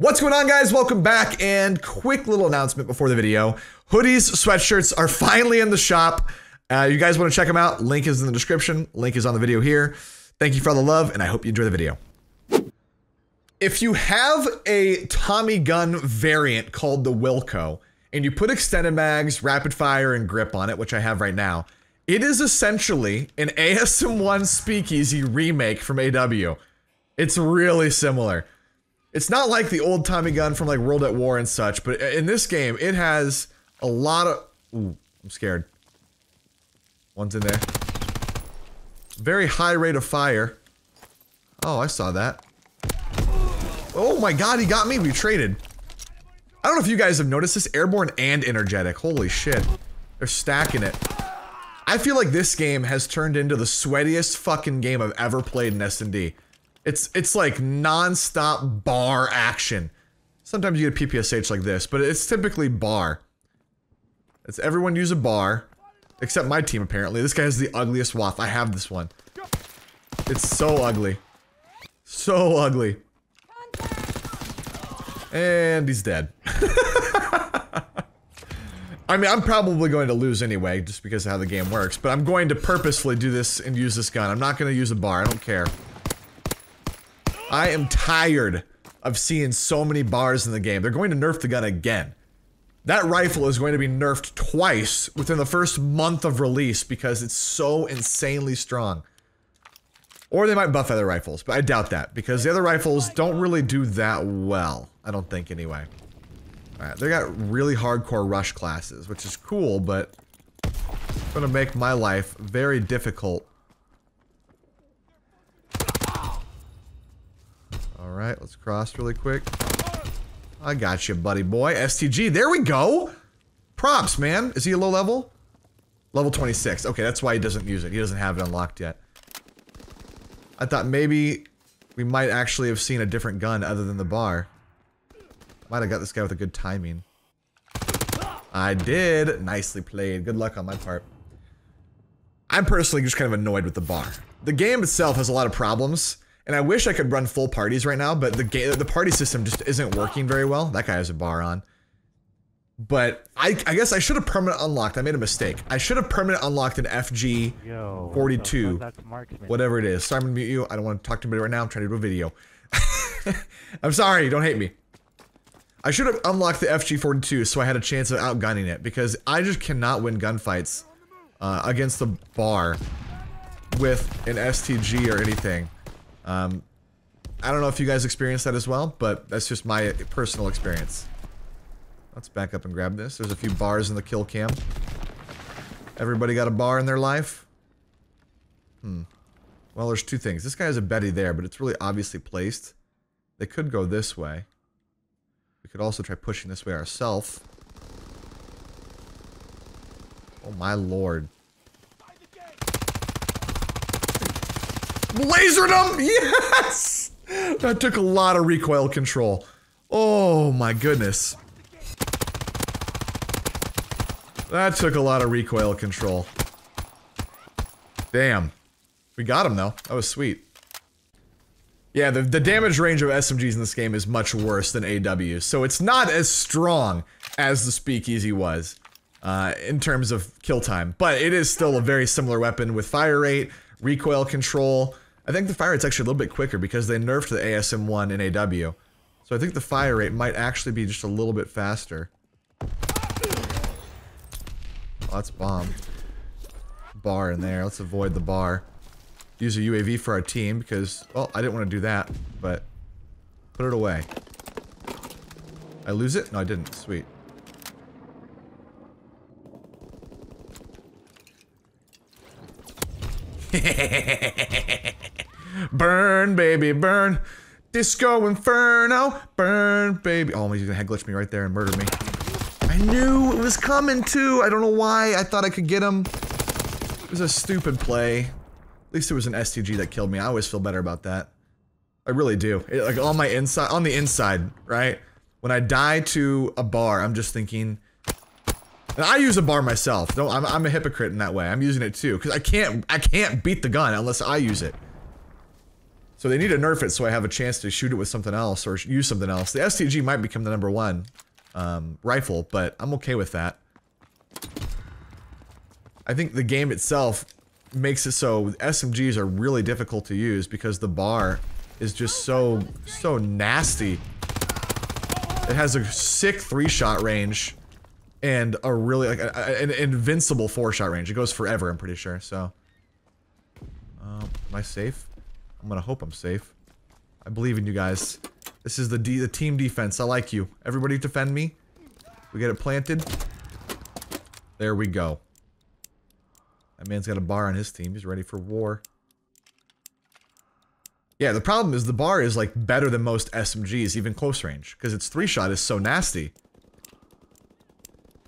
What's going on, guys? Welcome back, and quick little announcement before the video. Hoodies, sweatshirts are finally in the shop. You guys want to check them out? Link is in the description. Link is on the video here. Thank you for all the love, and I hope you enjoy the video. If you have a Tommy gun variant called the Wilco, and you put extended mags, rapid fire, and grip on it, which I have right now, it is essentially an ASM1 Speakeasy remake from AW. It's really similar. It's not like the old Tommy gun from like World at War and such, but in this game, it has a lot of... Ooh, I'm scared. One's in there. Very high rate of fire. Oh, I saw that. Oh my god, he got me. We traded. I don't know if you guys have noticed this. Airborne and energetic. Holy shit. They're stacking it. I feel like this game has turned into the sweatiest fucking game I've ever played in S&D. It's like non-stop bar action. Sometimes you get a PPSH like this, but it's typically bar. It's everyone use a bar. Except my team, apparently. This guy has the ugliest waff. I have this one. It's so ugly. So ugly. And he's dead. I mean, I'm probably going to lose anyway, just because of how the game works. But I'm going to purposefully do this and use this gun. I'm not going to use a bar. I don't care. I am tired of seeing so many bars in the game. They're going to nerf the gun again. That rifle is going to be nerfed twice within the first month of release because it's so insanely strong. Or they might buff other rifles, but I doubt that because the other rifles don't really do that well. I don't think, anyway. Alright, they got really hardcore rush classes, which is cool, but it's going to make my life very difficult. Alright, let's cross really quick. I got you, buddy boy. STG, there we go! Props, man. Is he a low level? Level 26. Okay, that's why he doesn't use it. He doesn't have it unlocked yet. I thought maybe we might actually have seen a different gun other than the bar. Might have got this guy with a good timing. I did. Nicely played. Good luck on my part. I'm personally just kind of annoyed with the bar. The game itself has a lot of problems. And I wish I could run full parties right now, but the party system just isn't working very well. That guy has a bar on. But I guess I should have permanent unlocked. I made a mistake. I should have permanent unlocked an FG-42, whatever it is. Sorry, I'm gonna mute you. I don't want to talk to anybody right now. I'm trying to do a video. I'm sorry. Don't hate me. I should have unlocked the FG-42 so I had a chance of outgunning it because I just cannot win gunfights against the bar with an STG or anything. I don't know if you guys experienced that as well, but that's just my personal experience. Let's back up and grab this. There's a few bars in the kill cam. Everybody got a bar in their life? Well, there's two things. This guy has a Betty there, but it's really obviously placed. They could go this way. We could also try pushing this way ourselves. Oh my lord. Lasered him! Yes! That took a lot of recoil control. Oh my goodness. That took a lot of recoil control. Damn. We got him though. That was sweet. Yeah, the damage range of SMGs in this game is much worse than AW, so it's not as strong as the Speakeasy was in terms of kill time, but it is still a very similar weapon with fire rate, recoil control. I think the fire rate's actually a little bit quicker because they nerfed the ASM1 in AW. So I think the fire rate might actually be just a little bit faster. Oh, that's bomb. Bar in there. Let's avoid the bar. Use a UAV for our team because, well, I didn't want to do that, but put it away. I lose it? No, I didn't. Sweet. Burn, baby, burn. Disco Inferno, burn, baby. Oh, he's gonna head glitch me right there and murder me. I knew it was coming too. I don't know why. I thought I could get him. It was a stupid play. At least it was an STG that killed me. I always feel better about that. I really do. It, like on the inside, right? When I die to a bar, I'm just thinking. And I use a bar myself. No, I'm a hypocrite in that way. I'm using it too, because I can't beat the gun unless I use it. So they need to nerf it so I have a chance to shoot it with something else or use something else. The STG might become the number one rifle, but I'm okay with that. I think the game itself makes it so SMGs are really difficult to use because the bar is just so nasty. It has a sick 3-shot range and a really like an invincible 4-shot range. It goes forever, I'm pretty sure. So, am I safe? I'm gonna hope I'm safe. I believe in you guys. This is the team defense. I like you. Everybody defend me. We get it planted. There we go. That man's got a bar on his team. He's ready for war. Yeah, the problem is the bar is like better than most SMGs, even close range, because its 3-shot is so nasty.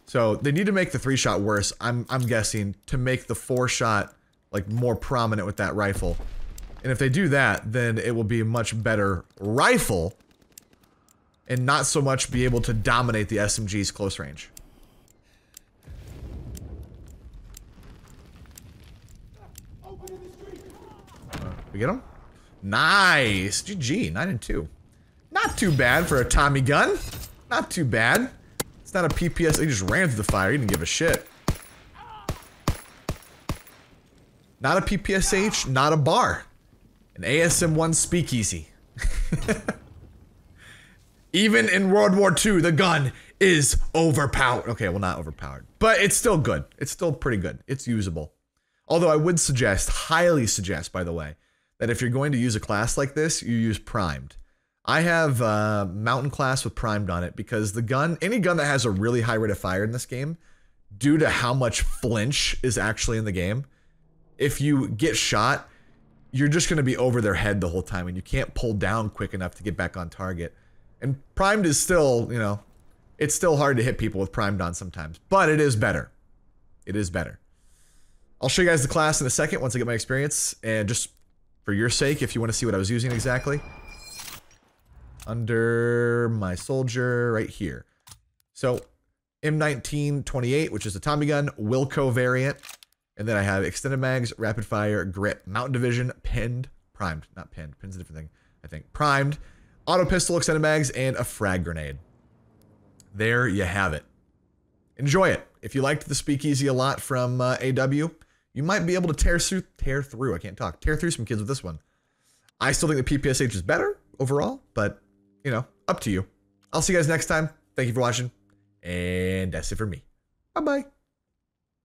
So they need to make the 3-shot worse, I'm guessing, to make the 4-shot like more prominent with that rifle. And if they do that, then it will be a much better rifle and not so much be able to dominate the SMG's close range. We get him? Nice! GG, 9-2. Not too bad for a Tommy gun. Not too bad. It's not a PPSH. He just ran through the fire. He didn't give a shit. Not a PPSH, not a bar. An ASM1 Speakeasy. Even in World War II, the gun is overpowered. Okay, well, not overpowered, but it's still good. It's still pretty good. It's usable. Although I would suggest, highly suggest, by the way, that if you're going to use a class like this, you use primed. I have mountain class with primed on it because the gun, any gun that has a really high rate of fire in this game, due to how much flinch is actually in the game, if you get shot, you're just going to be over their head the whole time and you can't pull down quick enough to get back on target. And primed is still, you know, it's still hard to hit people with primed on sometimes, but it is better. It is better. I'll show you guys the class in a second once I get my experience, and just for your sake, if you want to see what I was using exactly. Under my soldier right here. So, M1928, which is a Tommy gun, Wilco variant, and then I have extended mags, rapid fire, grip, mountain division, pinned, primed, not pinned, pin's a different thing, I think, primed, auto pistol, extended mags, and a frag grenade. There you have it. Enjoy it. If you liked the Speakeasy a lot from AW, you might be able to tear through some kids with this one. I still think the PPSH is better overall, but, you know, up to you. I'll see you guys next time. Thank you for watching, and that's it for me. Bye-bye.